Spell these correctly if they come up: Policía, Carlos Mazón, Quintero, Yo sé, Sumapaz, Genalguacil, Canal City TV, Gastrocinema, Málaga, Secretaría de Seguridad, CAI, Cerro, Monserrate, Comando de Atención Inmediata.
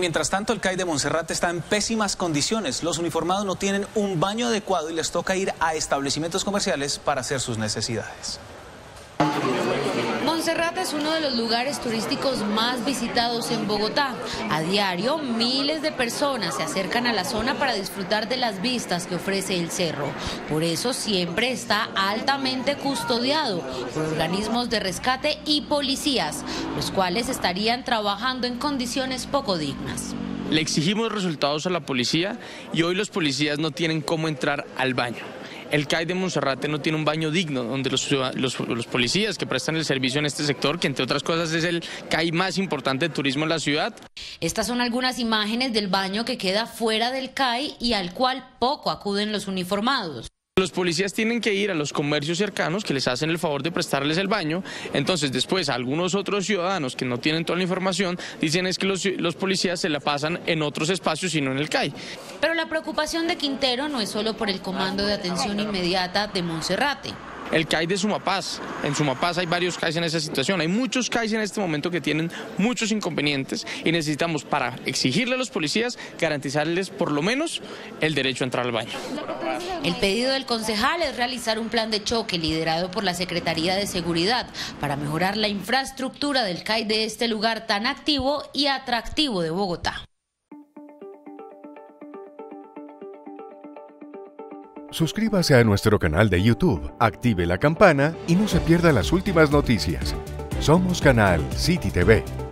Mientras tanto, el CAI de Monserrate está en pésimas condiciones. Los uniformados no tienen un baño adecuado y les toca ir a establecimientos comerciales para hacer sus necesidades. Monserrate es uno de los lugares turísticos más visitados en Bogotá. A diario, miles de personas se acercan a la zona para disfrutar de las vistas que ofrece el cerro. Por eso siempre está altamente custodiado por organismos de rescate y policías, los cuales estarían trabajando en condiciones poco dignas. Le exigimos resultados a la policía y hoy los policías no tienen cómo entrar al baño. El CAI de Monserrate no tiene un baño digno, donde los policías que prestan el servicio en este sector, que entre otras cosas es el CAI más importante de turismo en la ciudad. Estas son algunas imágenes del baño que queda fuera del CAI y al cual poco acuden los uniformados. Los policías tienen que ir a los comercios cercanos que les hacen el favor de prestarles el baño. Entonces después algunos otros ciudadanos que no tienen toda la información dicen es que los policías se la pasan en otros espacios y no en el CAI. Pero la preocupación de Quintero no es solo por el Comando de Atención Inmediata de Monserrate. El CAI de Sumapaz, en Sumapaz hay varios CAIs en esa situación, hay muchos CAIs en este momento que tienen muchos inconvenientes y necesitamos para exigirle a los policías garantizarles por lo menos el derecho a entrar al baño. El pedido del concejal es realizar un plan de choque liderado por la Secretaría de Seguridad para mejorar la infraestructura del CAI de este lugar tan activo y atractivo de Bogotá. Suscríbase a nuestro canal de YouTube, active la campana y no se pierda las últimas noticias. Somos Canal City TV.